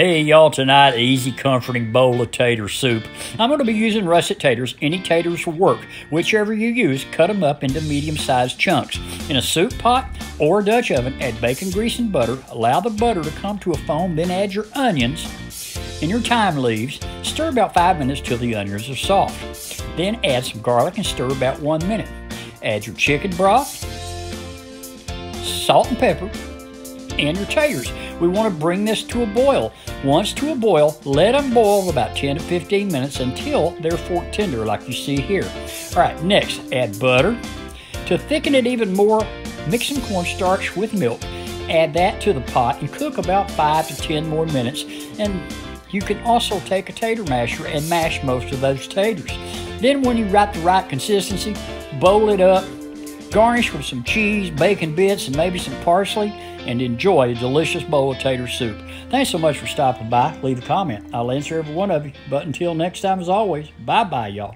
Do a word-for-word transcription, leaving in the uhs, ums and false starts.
Hey y'all, tonight, easy comforting bowl of tater soup. I'm going to be using russet taters. Any taters will work. Whichever you use, cut them up into medium-sized chunks. In a soup pot or a Dutch oven, add bacon grease and butter. Allow the butter to come to a foam, then add your onions and your thyme leaves. Stir about five minutes till the onions are soft. Then add some garlic and stir about one minute. Add your chicken broth, salt and pepper, and your taters. We want to bring this to a boil. Once to a boil, let them boil about ten to fifteen minutes until they're fork tender, like you see here. All right, next, add butter. To thicken it even more, mix some cornstarch with milk. Add that to the pot and cook about five to ten more minutes. And you can also take a tater masher and mash most of those taters. Then when you got the right consistency, bowl it up. Garnish with some cheese, bacon bits, and maybe some parsley, and enjoy a delicious bowl of tater soup. Thanks so much for stopping by. Leave a comment. I'll answer every one of you. But until next time, as always, bye-bye, y'all.